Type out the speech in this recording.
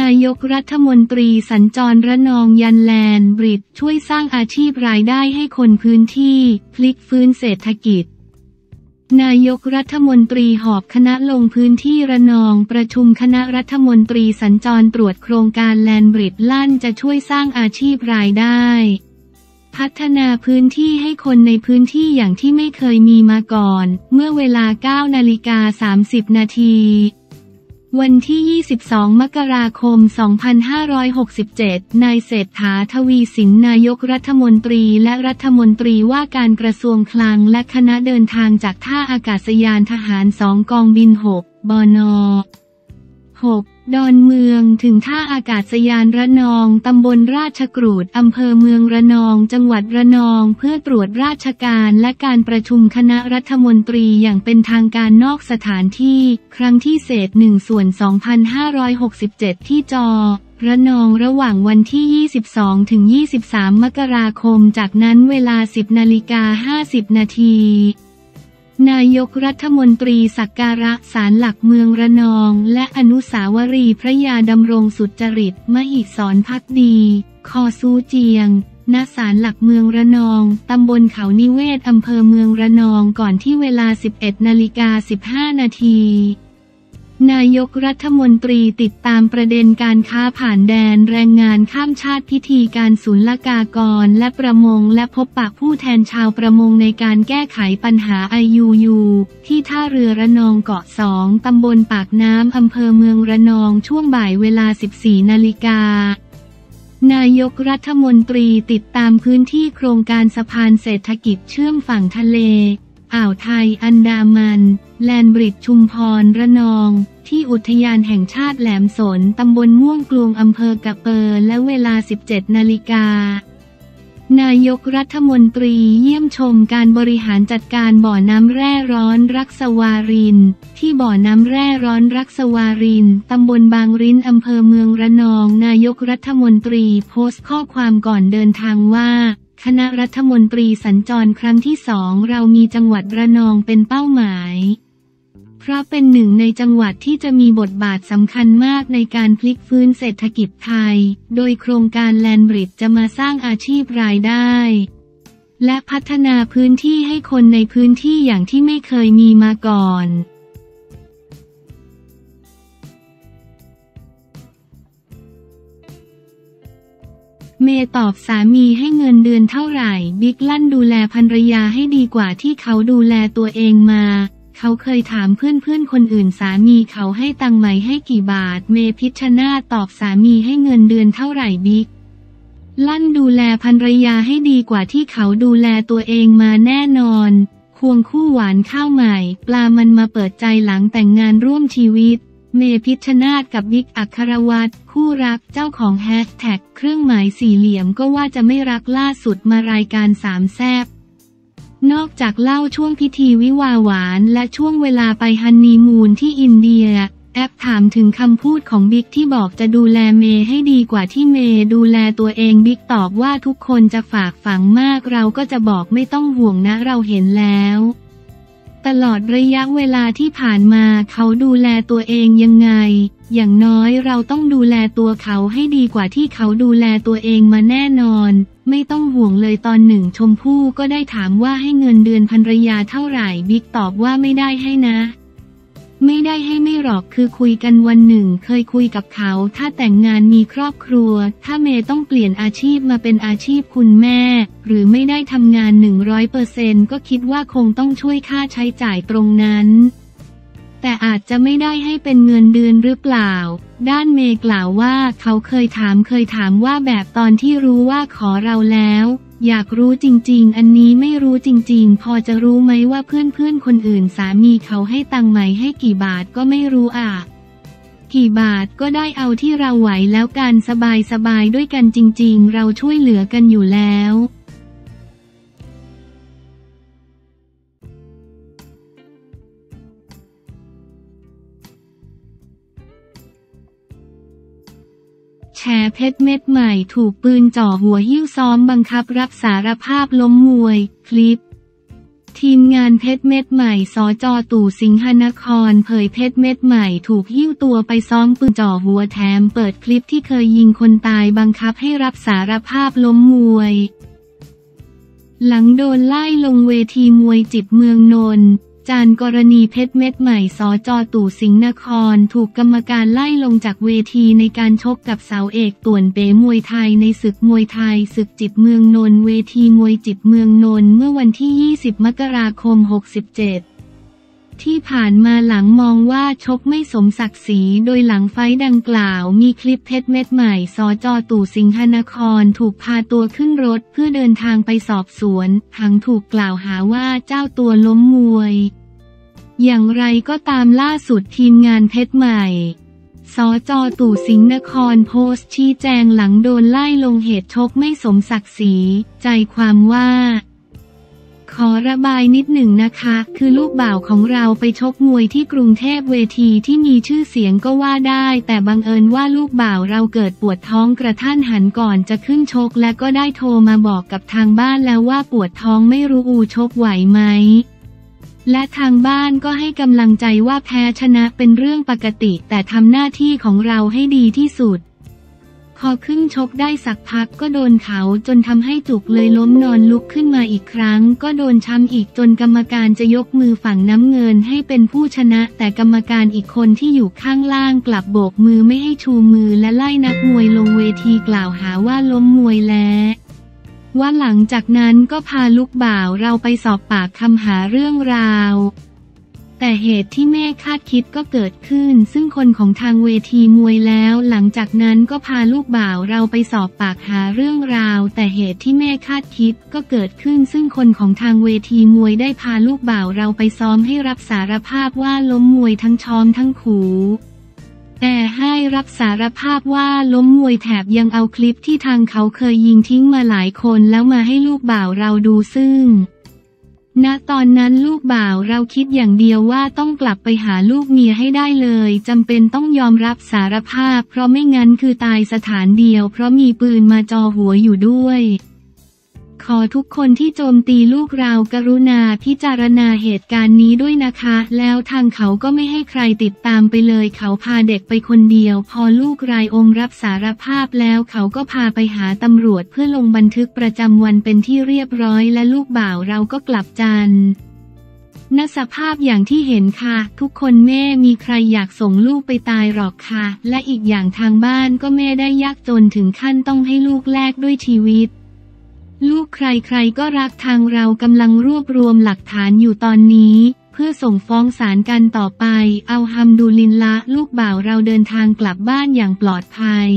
นายกรัฐมนตรีสัญจรระนองยันแลนด์บริดจ์ช่วยสร้างอาชีพรายได้ให้คนพื้นที่พลิกฟื้นเศรษฐกิจนายกรัฐมนตรีหอบคณะลงพื้นที่ระนองประชุมคณะรัฐมนตรีสัญจรตรวจโครงการแลนด์บริดจ์ลั่นจะช่วยสร้างอาชีพรายได้พัฒนาพื้นที่ให้คนในพื้นที่อย่างที่ไม่เคยมีมาก่อนเมื่อเวลา 9:30 นาทีวันที่22 มกราคม 2567 นายเศรษฐา ทวีสินนายกรัฐมนตรีและรัฐมนตรีว่าการกระทรวงคลังและคณะเดินทางจากท่าอากาศยานทหาร2กองบิน6 บน. 6 ดอนเมืองถึงท่าอากาศยานระนองตำบลราชกรูดอำเภอเมืองระนองจังหวัดระนองเพื่อตรวจราชการและการประชุมคณะรัฐมนตรีอย่างเป็นทางการนอกสถานที่ครั้งที่เศษ1/2567ที่จระนองระหว่างวันที่22-23 มกราคมจากนั้นเวลา 10:50 นาทีนายกรัฐมนตรีสักการะศาลหลักเมืองระนองและอนุสาวรีย์พระยาดำรงสุจริตมหิศรภักดีคอซูเจียงณศาลหลักเมืองระนองตำบลเขานิเวศอำเภอเมืองระนองก่อนที่เวลา 11:15 นาทีนายกรัฐมนตรีติดตามประเด็นการค้าผ่านแดนแรงงานข้ามชาติพิธีการศุลกากรและประมงและพบปะผู้แทนชาวประมงในการแก้ไขปัญหา IUU ที่ท่าเรือระนองเกาะ2ตำบลปากน้ำอำเภอเมืองระนองช่วงบ่ายเวลา 14 นาฬิกานายกรัฐมนตรีติดตามพื้นที่โครงการสะพานเศรษฐกิจเชื่อมฝั่งทะเลอ่าวไทยอันดามันแลนด์บริดจ์ชุมพรระนองที่อุทยานแห่งชาติแหลมสนตำบลม่วงกลวงอำเภอกะเปอและเวลา 17 นาฬิกานายกรัฐมนตรีเยี่ยมชมการบริหารจัดการบ่อน้ำแร่ร้อนรักษวารินที่บ่อน้ำแร่ร้อนรักษวารินตำบลบางริ้นอำเภอเมืองระนองนายกรัฐมนตรีโพสต์ข้อความก่อนเดินทางว่าคณะรัฐมนตรีสัญจรครั้งที่2เรามีจังหวัดระนองเป็นเป้าหมายเพราะเป็นหนึ่งในจังหวัดที่จะมีบทบาทสำคัญมากในการพลิกฟื้นเศรษฐกิจไทยโดยโครงการแลนด์บริดจ์จะมาสร้างอาชีพรายได้และพัฒนาพื้นที่ให้คนในพื้นที่อย่างที่ไม่เคยมีมาก่อนเมย์ตอบสามีให้เงินเดือนเท่าไหร่บิ๊กลั่นดูแลภรรยาให้ดีกว่าที่เขาดูแลตัวเองมาเขาเคยถามเพื่อนๆคนอื่นสามีเขาให้ตังค์ไหมให้กี่บาทเมย์พิชญาตอบสามีให้เงินเดือนเท่าไหร่บิ๊กลั่นดูแลภรรยาให้ดีกว่าที่เขาดูแลตัวเองมาแน่นอนควงคู่หวานข้าวใหม่ปลามันมาเปิดใจหลังแต่งงานร่วมชีวิตเมพิชญากับบิ๊กอัครวัตรคู่รักเจ้าของแฮชแท็กเครื่องหมายสี่เหลี่ยมก็ว่าจะไม่รักล่าสุดมารายการสามแซบนอกจากเล่าช่วงพิธีวิวาหวานและช่วงเวลาไปฮันนีมูนที่อินเดียแอปถามถึงคำพูดของบิ๊กที่บอกจะดูแลเมให้ดีกว่าที่เมดูแลตัวเองบิ๊กตอบว่าทุกคนจะฝากฝังมากเราก็จะบอกไม่ต้องห่วงนะเราเห็นแล้วตลอดระยะเวลาที่ผ่านมาเขาดูแลตัวเองยังไงอย่างน้อยเราต้องดูแลตัวเขาให้ดีกว่าที่เขาดูแลตัวเองมาแน่นอนไม่ต้องห่วงเลยตอนหนึ่งชมพู่ก็ได้ถามว่าให้เงินเดือนภรรยาเท่าไหร่บิ๊กตอบว่าไม่ได้ให้นะไม่ได้ให้ไม่หรอกคือคุยกันวันหนึ่งเคยคุยกับเขาถ้าแต่งงานมีครอบครัวถ้าเมย์ต้องเปลี่ยนอาชีพมาเป็นอาชีพคุณแม่หรือไม่ได้ทำงาน 100% ก็คิดว่าคงต้องช่วยค่าใช้จ่ายตรงนั้นแต่อาจจะไม่ได้ให้เป็นเงินเดือนหรือเปล่าด้านเมย์กล่าวว่าเขาเคยถามว่าแบบตอนที่รู้ว่าขอเราแล้วอยากรู้จริงๆอันนี้ไม่รู้จริงๆพอจะรู้ไหมว่าเพื่อนๆคนอื่นสามีเขาให้ตังค์ไหมให้กี่บาทก็ไม่รู้อ่ะกี่บาทก็ได้เอาที่เราไหวแล้วกันสบายๆด้วยกันจริงๆเราช่วยเหลือกันอยู่แล้วแฉเพชรเม็ดใหม่ถูกปืนจ่อหัวหิ้วซ้อมบังคับรับสารภาพล้มมวยคลิป ทีมงานเพชรเม็ดใหม่สจ.ตู่สิงหนครเผยเพชรเม็ดใหม่ถูกหิ้วตัวไปซ้อมปืนจ่อหัวแถมเปิดคลิปที่เคยยิงคนตายบังคับให้รับสารภาพล้มมวยหลังโดนไล่ลงเวทีมวยจิบเมืองนนท์จานกรณีเพชรเม็ดใหม่สจ.ตู่สิงห์นครถูกกรรมการไล่ลงจากเวทีในการชกกับสาวเอกต่วนเป๋มวยไทยในศึกมวยไทยศึกจิบเมืองนนท์เวทีมวยจิบเมืองนนท์เมื่อวันที่20 มกราคม 67 ที่ผ่านมาหลังมองว่าชกไม่สมศักดิ์ศรีโดยหลังไฟต์ดังกล่าวมีคลิปเพชรเม็ดใหม่สจ.ตู่สิงห์นครถูกพาตัวขึ้นรถเพื่อเดินทางไปสอบสวนทั้งถูกกล่าวหาว่าเจ้าตัวล้มมวยอย่างไรก็ตามล่าสุดทีมงานเพชรใหม่สจ.ตู่สิงห์นครโพสต์ชี้แจงหลังโดนไล่ลงเหตุชกไม่สมศักดิ์ศรีใจความว่าขอระบายนิดหนึ่งนะคะคือลูกบ่าวของเราไปชกมวยที่กรุงเทพเวทีที่มีชื่อเสียงก็ว่าได้แต่บังเอิญว่าลูกบ่าวเราเกิดปวดท้องกระทันหันก่อนจะขึ้นชกและก็ได้โทรมาบอกกับทางบ้านแล้วว่าปวดท้องไม่รู้ชกไหวไหมและทางบ้านก็ให้กำลังใจว่าแพ้ชนะเป็นเรื่องปกติแต่ทำหน้าที่ของเราให้ดีที่สุดพอขึ้นชกได้สักพักก็โดนเขาจนทำให้จุกเลยล้มนอนลุกขึ้นมาอีกครั้งก็โดนช้ำอีกจนกรรมการจะยกมือฝั่งน้ำเงินให้เป็นผู้ชนะแต่กรรมการอีกคนที่อยู่ข้างล่างกลับโบกมือไม่ให้ชูมือและไล่นักมวยลงเวทีกล่าวหาว่าล้มมวยแล้วว่าหลังจากนั้นก็พาลูกบ่าวเราไปสอบปากคำหาเรื่องราวแต่เหตุที่ไม่คาดคิดก็เกิดขึ้นซึ่งคนของทางเวทีมวยแล้วหลังจากนั้นก็พาลูกบ่าวเราไปสอบปากหาเรื่องราวแต่เหตุที่ไม่คาดคิดก็เกิดขึ้นซึ่งคนของทางเวทีมวยได้พาลูกบ่าวเราไปซ้อมให้รับสารภาพว่าล้มมวยทั้งช้อมทั้งขู่แต่ให้รับสารภาพว่าล้มมวยแถบยังเอาคลิปที่ทางเขาเคยยิงทิ้งมาหลายคนแล้วมาให้ลูกบ่าวเราดูซึ่งณตอนนั้นลูกบ่าวเราคิดอย่างเดียวว่าต้องกลับไปหาลูกเมียให้ได้เลยจำเป็นต้องยอมรับสารภาพเพราะไม่งั้นคือตายสถานเดียวเพราะมีปืนมาจ่อหัวอยู่ด้วยขอทุกคนที่โจมตีลูกเรากรุณาพิจารณาเหตุการณ์นี้ด้วยนะคะแล้วทางเขาก็ไม่ให้ใครติดตามไปเลยเขาพาเด็กไปคนเดียวพอลูกรายอมรับสารภาพแล้วเขาก็พาไปหาตำรวจเพื่อลงบันทึกประจำวันเป็นที่เรียบร้อยและลูกบ่าวเราก็กลับจันทร์ณสภาพอย่างที่เห็นค่ะทุกคนแม่มีใครอยากส่งลูกไปตายหรอกค่ะและอีกอย่างทางบ้านก็แม่ได้ยากจนถึงขั้นต้องให้ลูกแลกด้วยชีวิตลูกใครๆก็รักทางเรากำลังรวบรวมหลักฐานอยู่ตอนนี้เพื่อส่งฟ้องศาลกันต่อไปอัลฮัมดุลิลละห์ลูกบ่าวเราเดินทางกลับบ้านอย่างปลอดภัย